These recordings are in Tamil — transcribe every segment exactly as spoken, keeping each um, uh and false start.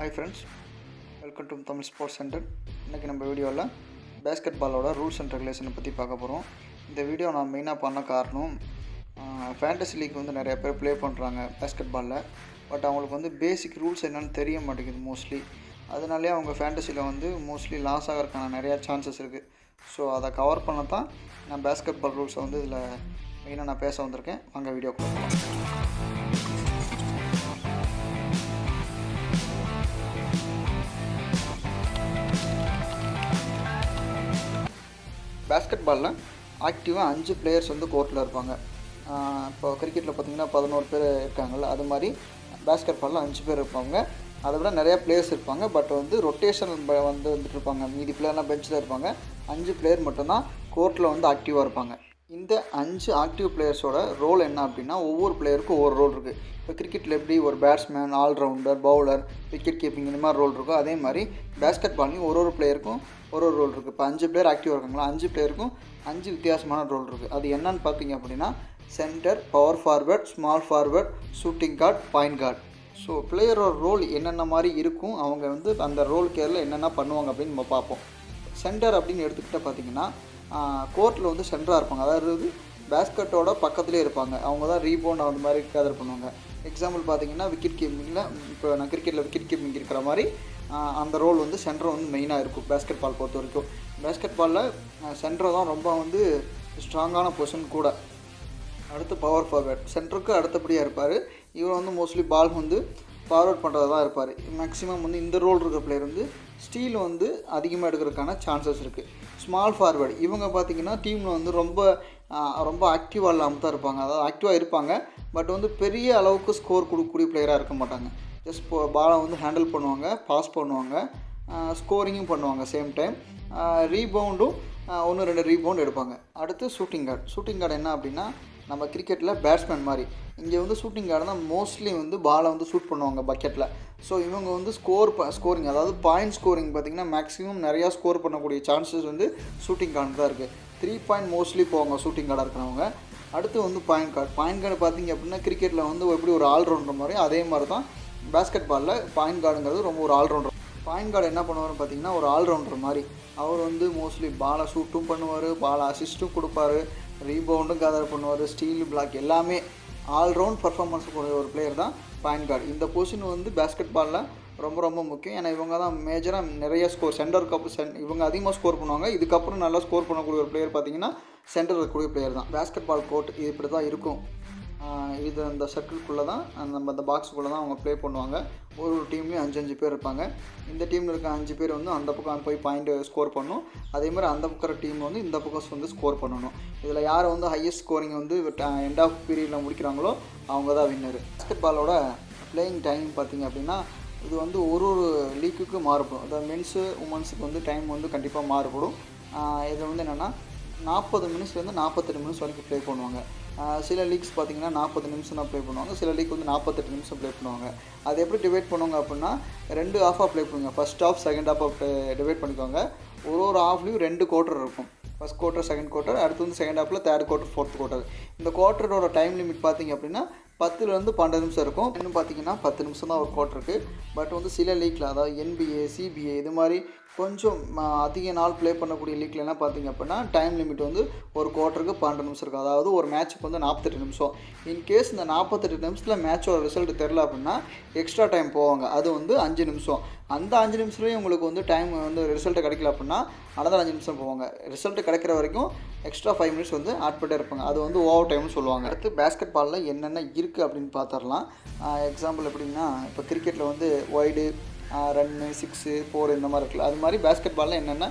Hi friends, welcome to Tamil Sports Center. इनके नम्बर वीडियो ला basketball ओड़ा rules and regulation पति पाका पोरों. इन्दे वीडियो ना मेना पाना कारणों fantasy league वंदे नरेया पेर play पन रांगे basketball La. But आवोल Vande basic rules एन्नन तेरिया मटके mostly. अदनाले आवोंगे fantasy ला वंदे mostly loss आगर काना नरेया chances रके. So आदा cover पना था ना basketball rules वंदे इला मेना ना पैसा वंदर के वांगे वीडियो को. बास्केटबाल आक्टिव अंजु प्लेयर्स वो कोर्टिल क्रिकेट पाती पदोर पे अदार बास्केटबाल अंजु पे नया प्लेयर्स बट वो रोटेशन वह मीदी प्लेयर बेंचल अंजु प्लेयर मटा कोर्टिल वो आक्टिवा इत अंजु आक्टिव प्लेयर्सो रोल अब वो प्लेयर को वो रोल क्रिकेट एप्ली और batsman allrounder bowler wicket keeping इनमार रोल अदार बास्केटबाल और प्लेयर और रोल अंजु प्लेयर आक्टिवा अंजु प्लेयर अंजु वित्यासमान रोल अभी एन पाती अब centre power forward small forward shooting guard point guard so player role एन मारे अगर अंदर रोल केरल पड़वा अब ना पापो सेन्टर अब पाती कोर्टिल वो सेन्टरापा बास्केटो पकतें रीबौंड अंतमारी गैदर पड़ा एक्सापि पाती wicket keeping in cricket wicket keeping मारे अंत रोल वो सेन्टर वो मेन बास्केटबाल पर बास्केटबाल सेन्टर दा रोम वो स्ट्रांगान पोजिशन कूड़ा अत पवर फॉरवर्ड सेन्टरुक अतपा इवर वो मोस्टली बाल वो फॉरवर्ड पड़ेदापार मैक्सिमम वो इत रोल प्लेयर वो स्टील वो अधिकमान चांसस् स्मॉल फॉरवर्ड इवें पाती टीम वो रोम रोम आक्टिवा आक्टिवा बट वो परिय अल्वुक्कु स्कोर कोडुक्कूडिय प्लेयरा माटा जस्ट बाला वो हैंडल पड़वा पास पड़वा स्कोरिंग पड़वा सेम टाइम रीबौंडू रे रीबौंड अतुत्तु शूटिंग गार्ड शूटिंग गार्ड एना अब நம்ம கிரிக்கெட்டில் பேட்ஸ்மேன் மாதிரி இங்கே வந்து ஷூட்டிங் கார்டு தான் மோஸ்ட்லி வந்து பாலை வந்து ஷூட் பண்ணுவாங்க பக்கெட்டில் ஸோ இவங்க வந்து ஸ்கோர் ஸ்கோரிங் அதாவது பாயிண்ட் ஸ்கோரிங் பார்த்திங்கன்னா மேக்ஸிமம் நிறையா ஸ்கோர் பண்ணக்கூடிய சான்சஸ் வந்து ஷூட்டிங் கார்டு தான் இருக்குது த்ரீ பாயிண்ட் மோஸ்ட்லி போவாங்க ஷூட்டிங் கார்டாக இருக்கிறவங்க அடுத்து வந்து பாயிண்ட் கார்டு பாயிண்ட் கார்டு பார்த்திங்க அப்படின்னா கிரிக்கெட்டில் வந்து எப்படி ஒரு ஆல்ரவுண்டர் மாதிரி அதே மாதிரி தான் பேஸ்கெட்பாலில் பாயிண்ட் கார்டுங்கிறது ரொம்ப ஒரு ஆல்ரவுண்டர் பாயிண்ட் கார்டு என்ன பண்ணுவார்னு பார்த்திங்கன்னா ஒரு ஆல்ரவுண்டர் மாதிரி அவர் வந்து மோஸ்ட்லி பாலை ஷூட்டும் பண்ணுவார் பாலை அசிஸ்ட்டும் கொடுப்பாரு ரீபவுண்டும் கேதர் பண்ணுவார் ஸ்டீல் பிளாக் எல்லாமே ஆல்ரவுண்ட் பர்ஃபார்மன்ஸ் கொண்ட ஒரு பிளேயர் தான் பாயிண்ட் கார்டு இந்த பொசிஷன் வந்து பேஸ்கெட்பாலில் ரொம்ப ரொம்ப முக்கியம் ஏன்னா இவங்க தான் மேஜராக நிறைய ஸ்கோர் சென்டர் கப்பு சென் இவங்க அதிகமாக ஸ்கோர் பண்ணுவாங்க இதுக்கப்புறம் நல்லா ஸ்கோர் பண்ணக்கூடிய ஒரு பிளேயர் பார்த்திங்கன்னா சென்டர் இருக்கக்கூடிய பிளேயர் தான் பேஸ்கெட்பால் கோர்ட் இது இப்படி தான் இருக்கும் இது அந்த சர்க்கிள்குள்ளே தான் நம்ம அந்த பாக்ஸுக்குள்ளே தான் அவங்க ப்ளே பண்ணுவாங்க ஒரு ஒரு டீம்லேயும் அஞ்சு அஞ்சு பேர் இருப்பாங்க இந்த டீமில் இருக்க அஞ்சு பேர் வந்து அந்த பக்கம் போய் பாயிண்ட் ஸ்கோர் பண்ணணும் அதேமாதிரி அந்த பக்கம் டீம் வந்து இந்த பக்கம் வந்து ஸ்கோர் பண்ணணும் இதில் யார் வந்து ஹையஸ்ட் ஸ்கோரிங் வந்து எண்ட் ஆஃப் பீரியடில் முடிக்கிறாங்களோ அவங்க தான் வின்னர் பாஸ்கெட்பாலோட பிளேயிங் டைம் பார்த்திங்க அப்படின்னா இது வந்து ஒரு ஒரு லீக்குக்கு மாறுபடும் அதாவது மென்ஸு உமன்ஸுக்கு வந்து டைம் வந்து கண்டிப்பாக மாறுபடும் இது வந்து என்னென்னா நாற்பது மினிட்ஸ்லேருந்து நாற்பத்தெட்டு மினிட்ஸ் வரைக்கும் ப்ளே பண்ணுவாங்க சில லீக்ஸ் பார்த்திங்கன்னா நாற்பது நிமிஷம் தான் ப்ளே பண்ணுவாங்க சில லீக் வந்து நாற்பத்தெட்டு நிமிஷம் ப்ளே பண்ணுவாங்க அது எப்படி டிவைட் பண்ணுவாங்க அப்படின்னா ரெண்டு ஆஃபாக ப்ளே பண்ணுவாங்க ஃபஸ்ட் ஆஃப் செகண்ட் ஆஃபாக டிவைட் பண்ணிக்கோங்க ஒரு ஒரு ஆஃப்லேயும் ரெண்டு குவார்ட்டர் இருக்கும் ஃபஸ்ட் குவார்ட்டர் செகண்ட் குவார்ட்டர் அடுத்து வந்து செகண்ட் ஆஃபில் தேர்ட் குவார்ட்டர் ஃபோர்த் குவார்ட்டர் இந்த குவார்ட்டரோட டைம் லிமிட் பார்த்திங்க அப்படின்னா பத்துலேருந்து பன்னெண்டு நிமிஷம் இருக்கும் இன்னும் பார்த்திங்கன்னா பத்து நிமிஷம் தான் ஒரு குவார்ட்டருக்கு பட் வந்து சில லீக்கில் அதாவது என்பிஏ சிபிஏ இது மாதிரி கொஞ்சம் அதிக நாள் ப்ளே பண்ணக்கூடிய லீக்லலாம் பார்த்திங்க அப்படின்னா டைம் லிமிட் வந்து ஒரு குவார்ட்டருக்கு பன்னெண்டு நிமிஷம் இருக்கும் அதாவது ஒரு மேட்ச்சுக்கு வந்து நாற்பத்தெட்டு நிமிஷம் இன்கேஸ் இந்த நாற்பத்தெட்டு நிமிஷத்தில் மேட்சோட ரிசல்ட் தெரில அப்படின்னா எக்ஸ்ட்ரா டைம் போவாங்க அது வந்து அஞ்சு நிமிஷம் அந்த அஞ்சு நிமிஷத்துலேயும் உங்களுக்கு வந்து டைம் வந்து ரிசல்ட்டு கிடைக்கல அப்படின்னா அடுத்த அஞ்சு நிமிஷம் போவாங்க ரிசல்ட்டு கிடைக்கிற வரைக்கும் எக்ஸ்ட்ரா ஃபைவ் மினிட்ஸ் வந்து ஆட் பண்ணிட்டே இருப்பாங்க அது வந்து ஓவர் டைம்னு சொல்லுவாங்க அடுத்து பேஸ்கெட்பாலில் என்னென்ன இருக்குது அப்படின்னு பார்த்துடலாம் எக்ஸாம்பிள் எப்படின்னா இப்போ கிரிக்கெட்டில் வந்து ஒய்டு ரன்னு சிக்ஸு ஃபோர் இந்த மாதிரி இருக்குல்ல அது மாதிரி பேஸ்கெட்பாலில் என்னென்ன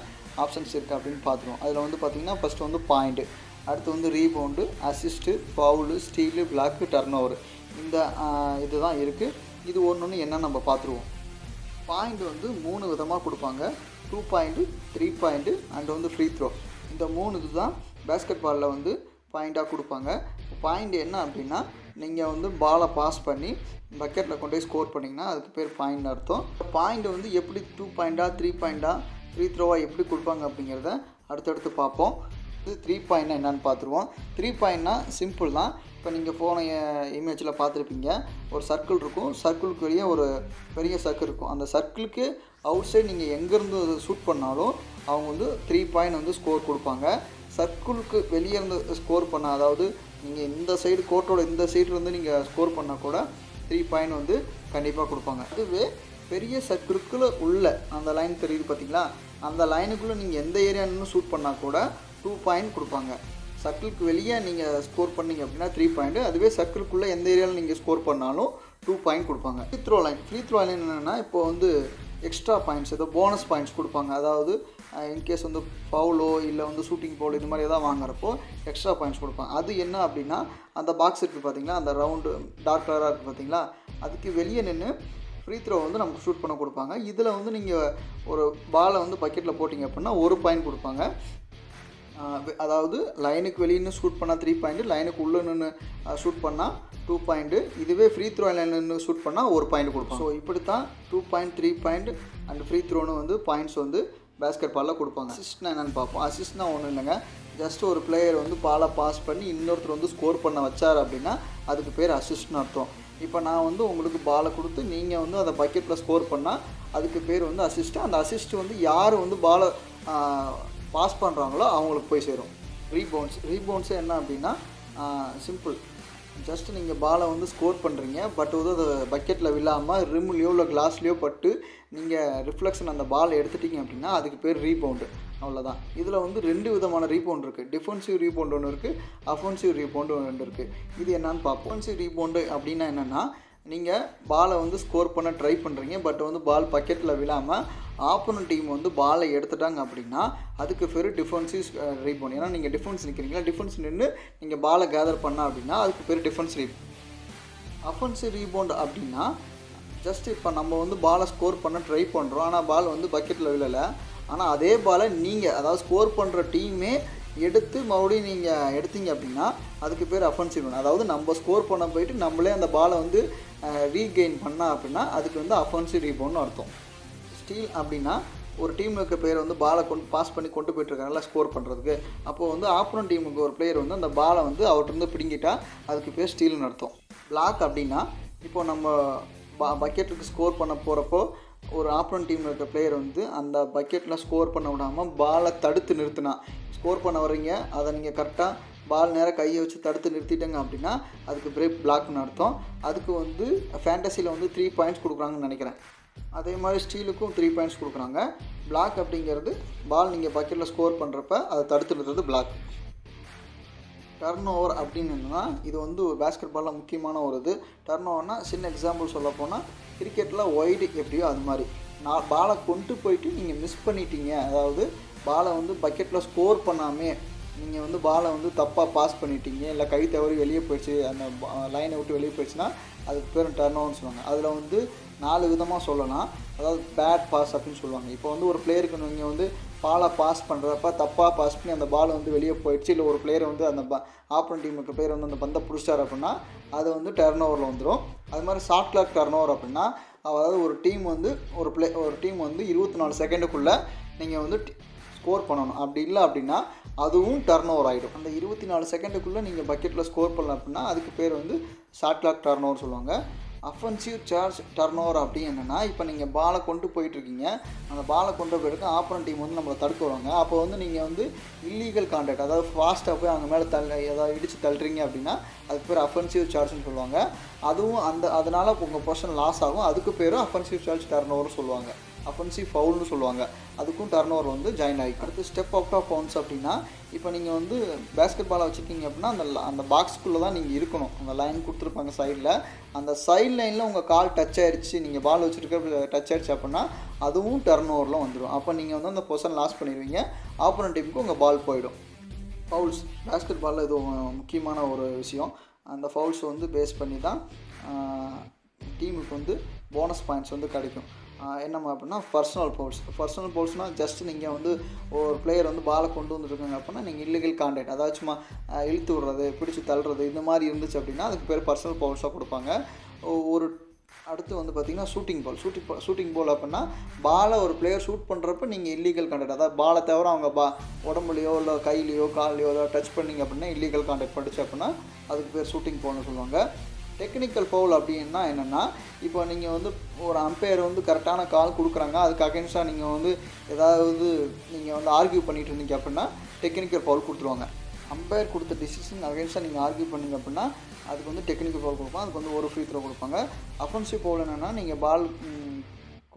ஆப்ஷன்ஸ் இருக்குது அப்படின்னு பார்த்துருவோம் அதில் வந்து பார்த்திங்கன்னா ஃபஸ்ட்டு வந்து பாயிண்ட்டு அடுத்து வந்து rebound assist foul steal block turn over இந்த இது தான் இருக்குது இது ஒன்று ஒன்று என்ன நம்ம பார்த்துருவோம் பாயிண்ட் வந்து மூணு விதமாக கொடுப்பாங்க two point three point and வந்து ஃப்ரீ த்ரோ இந்த மூணு இது தான் பேஸ்கெட்பாலில் வந்து பாயிண்ட்டாக கொடுப்பாங்க பாயிண்ட் என்ன அப்படின்னா நீங்கள் வந்து பாலை பாஸ் பண்ணி பக்கெட்டில் கொண்டு போய் ஸ்கோர் பண்ணிங்கன்னா அதுக்கு பேர் பாயிண்ட் அர்த்தம் பாயிண்ட் வந்து எப்படி டூ பாயிண்ட்டாக த்ரீ பாயிண்ட்டாக ஃப்ரீ த்ரோவாக எப்படி கொடுப்பாங்க அப்படிங்கிறத அடுத்தடுத்து பார்ப்போம் த்ரீ பாயிண்ட்னா என்னென்னு பார்த்துருவோம். த்ரீ பாயிண்ட்னா சிம்பிள் தான். இப்போ நீங்கள் போன இமேஜில் பார்த்துருப்பீங்க, ஒரு சர்க்கிள் இருக்கும், சர்க்கிளுக்கு வெளியே ஒரு பெரிய சர்க்கிள் இருக்கும். அந்த சர்க்கிளுக்கு அவுட் சைடு நீங்கள் எங்கேருந்து ஷூட் பண்ணாலும் அவங்க வந்து த்ரீ பாயிண்ட் வந்து ஸ்கோர் கொடுப்பாங்க. சர்க்கிளுக்கு வெளியே இருந்து ஸ்கோர் பண்ண, அதாவது நீங்கள் இந்த சைடு கோர்ட்டோட இந்த சைட்லேருந்து நீங்கள் ஸ்கோர் பண்ணால் கூட த்ரீ பாயிண்ட் வந்து கண்டிப்பாக கொடுப்பாங்க. அதுவே பெரிய சர்க்கிளுக்குள்ளே உள்ள அந்த லைன் தெரியுது பார்த்தீங்களா, அந்த லைனுக்குள்ளே நீங்கள் எந்த ஏரியான்னு ஷூட் பண்ணால் கூட டூ பாயிண்ட் கொடுப்பாங்க. சர்க்கிளுக்கு வெளியே நீங்கள் ஸ்கோர் பண்ணிங்க அப்படின்னா த்ரீ பாயிண்ட்டு, அதுவே சர்க்கிளுக்குள்ளே எந்த ஏரியாவில் நீங்கள் ஸ்கோர் பண்ணாலும் டூ பாயிண்ட் கொடுப்பாங்க. Free throw line free throw line என்னென்னா இப்போ வந்து எக்ஸ்ட்ரா பாயிண்ட்ஸ் ஏதோ போனஸ் பாயிண்ட்ஸ் கொடுப்பாங்க. அதாவது இன்கேஸ் வந்து ஃபவுலோ இல்லை வந்து ஷூட்டிங் ஃபவுல் இது மாதிரி எதாவது வாங்குறப்போ எக்ஸ்ட்ரா பாயிண்ட்ஸ் கொடுப்பாங்க. அது என்ன அப்படின்னா, அந்த பாக்ஸ் இருக்குது பார்த்தீங்களா, அந்த ரவுண்டு டார்க் கலராக இருக்குது பார்த்தீங்களா, அதுக்கு வெளியே நின்று ஃப்ரீ த்ரோ வந்து நமக்கு ஷூட் பண்ண கொடுப்பாங்க. இதில் வந்து நீங்கள் ஒரு பாலை வந்து பக்கெட்டில் போட்டிங்க அப்படின்னா ஒரு பாயிண்ட் கொடுப்பாங்க. அதாவது லைனுக்கு வெளியே ஷூட் பண்ணால் த்ரீ பாயிண்ட்டு, லைனுக்கு உள்ளே நின்று ஷூட் பண்ணால் டூ பாயிண்ட்டு, இதுவே ஃப்ரீ த்ரோ லைனில் நின்று ஷூட் பண்ணால் ஒரு பாயிண்ட் கொடுப்போம். ஸோ இப்படி தான் two point three point and free த்ரோன்னு வந்து பாயிண்ட்ஸ் வந்து பேஸ்கெட் பாலில் கொடுப்பாங்க. அசிஸ்ட்னா என்னென்னு பார்ப்போம். அசிஸ்ட்னா ஒன்றும் இல்லைங்க, ஜஸ்ட் ஒரு பிளேயர் வந்து பாலை பாஸ் பண்ணி இன்னொருத்தர் வந்து ஸ்கோர் பண்ண வச்சார் அப்படின்னா அதுக்கு பேர் அசிஸ்ட்னு அர்த்தம். இப்போ நான் வந்து உங்களுக்கு பாலை கொடுத்து நீங்கள் வந்து அதை பக்கெட்டில் ஸ்கோர் பண்ணால் அதுக்கு பேர் வந்து அசிஸ்ட்டு. அந்த அசிஸ்ட்டு வந்து யார் வந்து பாலை பாஸ் பண்ணுறாங்களோ அவங்களுக்கு போய் சேரும். ரீபவுண்ட்ஸ் ரீபவுண்ட்ஸு என்ன அப்படின்னா சிம்பிள், ஜஸ்ட் நீங்கள் பாலை வந்து ஸ்கோர் பண்ணுறீங்க, பட் வந்து அது பக்கெட்டில் விழாமல் ரிம்லேயோ இல்லை கிளாஸ்லேயோ பட்டு நீங்கள் ரிஃப்ளெக்ஷன் அந்த பால் எடுத்துட்டிங்க அப்படின்னா அதுக்கு பேர் ரீபவுண்டு. அவ்வளோதான். இதில் வந்து ரெண்டு விதமான ரீபவுண்ட் இருக்குது. டிஃபென்சிவ் ரீபவுண்டு ஒன்று இருக்குது, அஃபென்சிவ் ரீபவுண்டு ஒன்று இருக்குது. இது என்னான்னு பார்ப்போம். அஃபென்சிவ் ரீபவுண்டு அப்படின்னா என்னென்னா, நீங்கள் பாலை வந்து ஸ்கோர் பண்ண ட்ரை பண்ணுறீங்க, பட் வந்து பால் பக்கெட்டில் விழாமல் ஆப்போனன்ட் டீம் வந்து பாலை எடுத்துட்டாங்க அப்படின்னா அதுக்கு பேர் டிஃபென்சிவ் ரீபவுண்ட். ஏன்னா நீங்கள் டிஃபென்ஸ் நிற்கிறீங்களா, டிஃபென்ஸ் நின்று நீங்கள் பாலை கேதர் பண்ணால் அப்படின்னா அதுக்கு பேர் டிஃபென்ஸ் ரீபவுண்ட். அஃபென்சிவ் ரீபவுண்ட் அப்படின்னா ஜஸ்ட் இப்போ நம்ம வந்து பாலை ஸ்கோர் பண்ண ட்ரை பண்ணுறோம், ஆனால் பால் வந்து பக்கெட்டில் விழலை, ஆனால் அதே பாலை நீங்கள் அதாவது ஸ்கோர் பண்ணுற டீமே எடுத்து மறுபடியும் நீங்கள் எடுத்தீங்க அப்படின்னா அதுக்கு பேர் அஃபென்சிவ். அதாவது நம்ம ஸ்கோர் பண்ண போயிட்டு நம்மளே அந்த பாலை வந்து ரீகெயின் பண்ணால் அப்படின்னா அதுக்கு வந்து அஃபென்சிவ் ரீபவுண்ட்னு அர்த்தம். ஸ்டீல் அப்படின்னா ஒரு டீமில் இருக்க பிளேயர் வந்து பாலை கொண்டு பாஸ் பண்ணி கொண்டு போயிட்டுருக்காங்கல்ல ஸ்கோர் பண்ணுறதுக்கு, அப்போது வந்து ஆப்போனன்ட் டீமுக்கு ஒரு பிளேயர் வந்து அந்த பாலை வந்து அவர்கிட்டருந்து பிடிங்கிட்டா அதுக்கு பேர் ஸ்டீல்னு அர்த்தம். பிளாக் அப்படின்னா இப்போது நம்ம பா பக்கெட்டுக்கு ஸ்கோர் பண்ண போகிறப்போ ஒரு ஆப்போனன்ட் டீமில் இருக்க பிளேயர் வந்து அந்த பக்கெட்டில் ஸ்கோர் பண்ண விடாமல் பாலை தடுத்து நிறுத்தினா, ஸ்கோர் பண்ண வரீங்க, அதை நீங்கள் கரெக்டாக பால் நேராக கையை வச்சு தடுத்து நிறுத்திட்டங்க அப்படின்னா அதுக்கு பிரேக் பிளாக்னு அர்த்தம். அதுக்கு வந்து ஃபேண்டஸியில் வந்து த்ரீ பாயிண்ட்ஸ் கொடுக்குறாங்கன்னு நினைக்கிறேன். அதே மாதிரி ஸ்டீலுக்கும் த்ரீ பாயிண்ட்ஸ் கொடுக்குறாங்க. பிளாக் அப்படிங்கிறது பால் நீங்கள் பக்கெட்டில் ஸ்கோர் பண்ணுறப்ப அதை தடுத்து நிறுத்துறது பிளாக். டர்ன் ஓவர் அப்படின்னா இது வந்து ஒரு பேஸ்கெட் பாலில் முக்கியமான ஒரு இது. டர்ன் ஓவர்னால் சின்ன எக்ஸாம்பிள் சொல்ல போனால் கிரிக்கெட்டில் ஒய்டு எப்படியோ அது மாதிரி நான் பாலை கொண்டு போயிட்டு நீங்கள் மிஸ் பண்ணிட்டீங்க, அதாவது பாலை வந்து பக்கெட்டில் ஸ்கோர் பண்ணாமே நீங்கள் வந்து பாலை வந்து தப்பாக பாஸ் பண்ணிட்டீங்க இல்லை கை தவறி வெளியே போயிடுச்சு, அந்த லைனை விட்டு வெளியே போயிடுச்சுன்னா அதுக்கு பேர் டர்ன் ஓவர்னு சொல்லுவாங்க. அதில் வந்து நாலு விதமாக சொல்லலாம். அதாவது பேட் பாஸ் அப்படின்னு சொல்லுவாங்க. இப்போ வந்து ஒரு பிளேயருக்கு நீங்கள் வந்து பாலை பாஸ் பண்ணுறப்ப தப்பாக பாஸ் பண்ணி அந்த பால் வந்து வெளியே போயிடுச்சு, இல்லை ஒரு பிளேயர் வந்து அந்த ப ஆப்போனன்ட் டீமுக்கு பிளேயர் வந்து அந்த பந்தை பிடிச்சார் அப்படின்னா அது வந்து டர்ன் ஓவரில் வந்துடும். அது மாதிரி ஷார்ட் கிளாக் டர்ன் ஓவர் அப்படின்னா, அதாவது ஒரு டீம் வந்து ஒரு பிளே ஒரு டீம் வந்து இருபத்தி நாலு செகண்டுக்குள்ளே நீங்கள் வந்து ஸ்கோர் பண்ணணும். அப்படி இல்லை அப்படின்னா அதுவும் டர்ன் ஓவர் ஆகிடும். அந்த இருபத்தி நாலு செகண்டுக்குள்ளே நீங்கள் பக்கெட்டில் ஸ்கோர் பண்ணலாம் அப்படின்னா அதுக்கு பேர் வந்து ஷார்ட் கிளாக் டர்ன் ஓவர் சொல்லுவாங்க. அஃபென்சிவ் சார்ஜ் டர்ன் ஓவர் அப்படி என்னென்னா, இப்போ நீங்கள் பாலை கொண்டு போயிட்டுருக்கீங்க, அந்த பாலை கொண்டு போயிருக்கு ஆப்போனன்ட் டீம் வந்து நம்மளை தடுக்க வருவாங்க, அப்போ வந்து நீங்கள் வந்து இல்லீகல் கான்டக்ட் அதாவது ஃபாஸ்ட்டாக போய் அவங்க மேலே தள்ள ஏதாவது இடித்து தள்ளுறீங்க அப்படின்னா அதுக்கு பேர் அஃபென்சிவ் சார்ஜ்னு சொல்லுவாங்க. அதுவும் அந்த அதனால் உங்கள் பர்சன் லாஸ் ஆகும், அதுக்கு பேரும் அஃபென்சிவ் சார்ஜ் டர்ன் ஓவர்னு சொல்லுவாங்க. அஃபென்சிவ் ஃபவுல்னு சொல்லுவாங்க, அதுக்கும் டர்ன் ஓவர் வந்து ஜாயின் ஆகிக்கும். அடுத்து ஸ்டெப் அவுட் ஆஃப் பவுண்ட்ஸ் அப்படின்னா, இப்போ நீங்கள் வந்து பேஸ்கெட் பாலை வச்சுருக்கீங்க அப்படின்னா அந்த அந்த பாக்ஸ்குள்ளே தான் நீங்கள் இருக்கணும். அந்த லைன் கொடுத்துருப்பாங்க சைடில், அந்த சைட் லைனில் உங்கள் கால் டச் ஆகிடுச்சு, நீங்கள் பால் வச்சுருக்க டச் ஆகிடுச்சு அப்படின்னா அதுவும் டர்ன் ஓவரில் வந்துடும். அப்போ நீங்கள் வந்து அந்த பொசிஷன் லாஸ் பண்ணிடுவீங்க, ஆப்போனன்ட் டீமுக்கு உங்கள் பால் போயிடும். ஃபவுல்ஸ் பேஸ்கெட் பாலில் இது முக்கியமான ஒரு விஷயம். அந்த ஃபவுல்ஸ் வந்து பேஸ் பண்ணி தான் டீமுக்கு வந்து போனஸ் பாயிண்ட்ஸ் வந்து கிடைக்கும். என்னம்மா அப்படின்னா பர்சனல் ஃபவுல்ஸ். பர்சனல் ஃபவுல்ஸ்னால் ஜஸ்ட் நீங்கள் வந்து ஒரு பிளேயர் வந்து பாலை கொண்டு வந்துருக்காங்க அப்படின்னா நீங்கள் இல்லீகல் கான்டக்ட் அதாவது சும்மா இழுத்து விடுறது பிடிச்சி தள்ளுறது இந்த மாதிரி இருந்துச்சு அப்படின்னா அதுக்கு பேர் பர்சனல் ஃபவுல்ஸாக கொடுப்பாங்க. ஒரு அடுத்து வந்து பார்த்திங்கன்னா shooting ball shooting ball shooting ball அப்படின்னா பாலை ஒரு பிளேயர் ஷூட் பண்ணுறப்ப நீங்கள் இல்லீகல் கான்டக்ட், அதாவது பாலை தவிர அவங்க பா உடம்புலையோ இல்லை கையிலையோ கால்லையோ ஏதாவது டச் பண்ணிங்க அப்படின்னா இல்லீகல் கான்டக்ட் பண்ணிச்சு அப்படின்னா அதுக்கு பேர் ஷூட்டிங் பால்னு சொல்லுவாங்க. டெக்னிக்கல் ஃபவுல் அப்படின்னா என்னென்னா, இப்போ நீங்கள் வந்து ஒரு அம்பையர் வந்து கரெக்டான கால் கொடுக்குறாங்க, அதுக்கு அகென்ஸ்டாக நீங்கள் வந்து ஏதாவது நீங்கள் வந்து ஆர்கியூ பண்ணிகிட்டு இருந்தீங்க அப்படின்னா டெக்னிக்கல் ஃபவுல் கொடுத்துருவாங்க. அம்பையர் கொடுத்த டிசிஷன் அகென்ஸ்டாக நீங்கள் ஆர்கியூ பண்ணிங்க அப்படின்னா அதுக்கு வந்து டெக்னிக்கல் ஃபவுல் கொடுப்போம், அதுக்கு வந்து ஒரு ஃப்ரீ த்ரோ கொடுப்பாங்க. அஃபென்சிவ் ஃபவுல் என்னென்னா, நீங்கள் பால்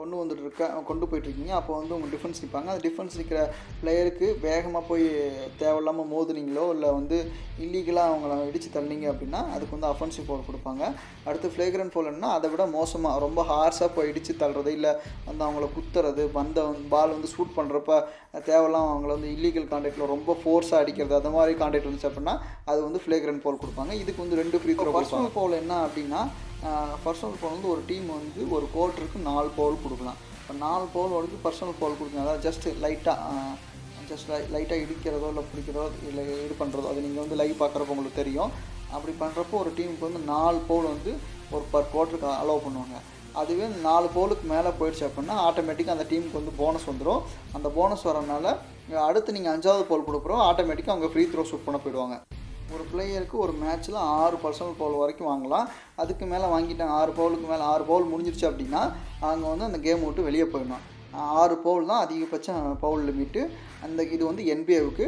கொண்டு வந்துட்டு இருக்க கொண்டு போய்ட்டுருக்கீங்க, அப்போ வந்து உங்கள் டிஃபென்ஸ் நிற்பாங்க, அந்த டிஃபென்ஸ் நிற்கிற பிளேயருக்கு வேகமாக போய் தேவையில்லாமல் மோதுனீங்களோ இல்லை வந்து இல்லீகலாக அவங்கள இடித்து தள்ளிங்க அப்படின்னா அதுக்கு வந்து அஃபென்சிவ் ஃபவுல் கொடுப்பாங்க. அடுத்து ஃப்ளேக்ரண்ட் ஃபவுல் என்னன்னா, அதை விட மோசமாக ரொம்ப ஹார்ஸாக போய் இடித்து தள்ளுறது இல்லை வந்து அவங்கள குத்துறது, பந்த பால் வந்து ஷூட் பண்ணுறப்ப தேவையில்லாமல் அவங்கள வந்து இல்லீகல் கான்டெக்ட்டில் ரொம்ப ஃபோர்ஸாக அடிக்கிறது, அந்த மாதிரி கான்டெக்ட் வந்துச்சு அப்படின்னா அது வந்து ஃப்ளேக்ரண்ட் ஃபவுல் கொடுப்பாங்க. இதுக்கு வந்து ரெண்டு ஃப்ரீ த்ரோ. பர்சனல் ஃபவுல் என்ன அப்படின்னா, பர்சனல் ஃபவுல் வந்து ஒரு டீம் வந்து ஒரு கோர்ட்டருக்கு நாலு ஃபவுல் கொடுக்கலாம். இப்போ நாலு ஃபவுல் வரைக்கும் பர்சனல் ஃபவுல் கொடுக்கலாம், அதாவது ஜஸ்ட்டு லைட்டாக ஜஸ்ட் லை லைட்டாக இடிக்கிறதோ இல்லை பிடிக்கிறதோ இல்லை இது பண்ணுறதோ, அது நீங்கள் வந்து லைவ் பார்க்குறப்போ உங்களுக்கு தெரியும். அப்படி பண்ணுறப்போ ஒரு டீமுக்கு வந்து நாலு ஃபவுல் வந்து ஒரு பர் கோர்ட்டருக்கு அலோவ் பண்ணுவாங்க. அதுவே நாலு ஃபவுலுக்கு மேலே போயிடுச்சு அப்படின்னா ஆட்டோமேட்டிக்காக அந்த டீமுக்கு வந்து போனஸ் வந்துடும். அந்த போனஸ் வரனால அடுத்து நீங்கள் அஞ்சாவது ஃபவுல் கொடுக்குறோம், ஆட்டோமேட்டிக்காக அவங்க ஃப்ரீ த்ரோ ஷூட் பண்ண போயிடுவாங்க. ஒரு பிளேயருக்கு ஒரு மேட்ச்சில் ஆறு பர்சனல் ஃபவுல் வரைக்கும் வாங்கலாம். அதுக்கு மேலே வாங்கிட்டாங்க, ஆறு ஃபவுலுக்கு மேலே ஆறு ஃபவுல் முடிஞ்சிருச்சு அப்படின்னா அவங்க வந்து அந்த கேம் விட்டு வெளியே போயிடணும். ஆறு ஃபவுல் தான் அதிகபட்சம் ஃபவுல் லிமிட்டு. அந்த இது வந்து N B A வுக்கு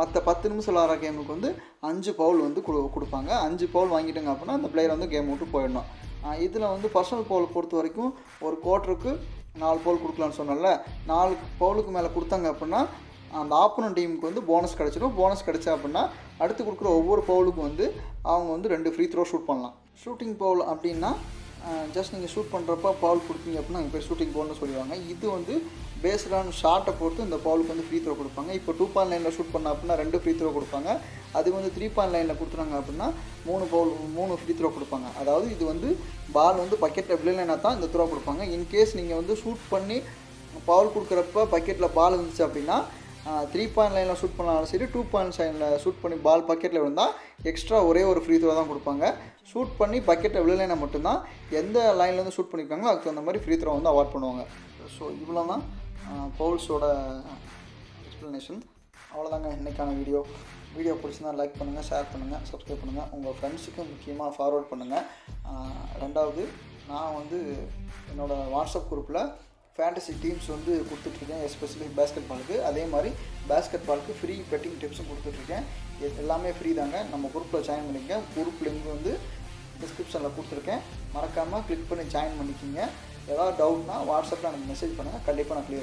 மற்ற பத்து நிமிஷம் ஆற கேமுக்கு வந்து அஞ்சு ஃபவுல் வந்து கொடுப்பாங்க. அஞ்சு ஃபவுல் வாங்கிட்டாங்க அப்படின்னா அந்த பிளேயர் வந்து கேம் விட்டு போயிடணும். இதில் வந்து பர்சனல் ஃபவுல் பொறுத்த வரைக்கும் ஒரு குவார்ட்டருக்கு நாலு ஃபவுல் கொடுக்கலான்னு சொன்னால, நாலு ஃபவுலுக்கு மேலே கொடுத்தாங்க அப்படின்னா அந்த ஆப்போனன்ட் டீமுக்கு வந்து போனஸ் கிடச்சிடும். போனஸ் கிடச்சா அப்படின்னா அடுத்து கொடுக்குற ஒவ்வொரு பவுலுக்கும் வந்து அவங்க வந்து ரெண்டு ஃப்ரீ த்ரோ ஷூட் பண்ணலாம். ஷூட்டிங் பவுல் அப்படின்னா ஜஸ்ட் நீங்கள் ஷூட் பண்ணுறப்ப பவுல் கொடுத்தீங்க அப்படின்னா இப்போ ஷூட்டிங் பவுல்னு சொல்லுவாங்க. இது வந்து பேஸ்டான ஷார்ட்டை பொறுத்து இந்த பவுலுக்கு வந்து ஃப்ரீ த்ரோ கொடுப்பாங்க. இப்போ டூ பாயிண்ட் லைனில் ஷூட் பண்ண அப்படின்னா ரெண்டு ஃப்ரீ த்ரோ கொடுப்பாங்க. அது வந்து த்ரீ பாயிண்ட் லைனில் கொடுத்துறாங்க அப்படின்னா மூணு பவுல் மூணு ஃப்ரீ த்ரோ கொடுப்பாங்க. அதாவது இது வந்து பால் வந்து பக்கெட்டில் விளையினா தான் இந்த த்ரோ கொடுப்பாங்க. இன்கேஸ் நீங்கள் வந்து ஷூட் பண்ணி பவுல் கொடுக்குறப்ப பக்கெட்டில் பால் இருந்துச்சு அப்படின்னா த்ரீ பாயிண்ட் லைனில் ஷூட் பண்ணாலும் சரி டூ பாயிண்ட் லைனில் ஷூட் பண்ணி பால் பக்கெட்டில் விழுந்தால் எக்ஸ்ட்ரா ஒரே ஒரு ஃப்ரீ த்ரோ தான் கொடுப்பாங்க. ஷூட் பண்ணி பக்கெட்டில் விழுலைனா மட்டும்தான் எந்த லைன்லேருந்து ஷூட் பண்ணியிருக்காங்களோ அதுக்கு தகுந்த மாதிரி ஃப்ரீ த்ரோ வந்து அவார்ட் பண்ணுவாங்க. ஸோ இவ்வளோ தான் பவுல்ஸோட எக்ஸ்ப்ளனேஷன். அவ்வளோதாங்க இன்றைக்கான வீடியோ. வீடியோ பிடிச்சிருந்தால் லைக் பண்ணுங்கள், ஷேர் பண்ணுங்கள், சப்ஸ்கிரைப் பண்ணுங்கள், உங்கள் ஃப்ரெண்ட்ஸுக்கு முக்கியமாக ஃபார்வேர்ட் பண்ணுங்கள். ரெண்டாவது, நான் வந்து என்னோடய வாட்ஸ்அப் குரூப்பில் ஃபேண்டசி டீம்ஸ் வந்து கொடுத்துட்ருக்கேன், எஸ்பெஷலி பேஸ்கெட் பாலுக்கு. அதே மாதிரி பேஸ்கெட் பாலுக்கு ஃப்ரீ பெட்டிங் டிப்ஸும் கொடுத்துட்ருக்கேன். எல்லாமே ஃப்ரீ தாங்க. நம்ம குரூப்பில் ஜாயின் பண்ணிக்கங்க. குரூப் லிங்க் வந்து டிஸ்கிரிப்ஷனில் கொடுத்துருக்கேன், மறக்காமல் கிளிக் பண்ணி ஜாயின் பண்ணிக்கிங்க. ஏதாவது டவுட்னா வாட்ஸ்அப்பில் எனக்கு மெசேஜ் பண்ணுங்கள், கண்டிப்பாக நான் கிளியர்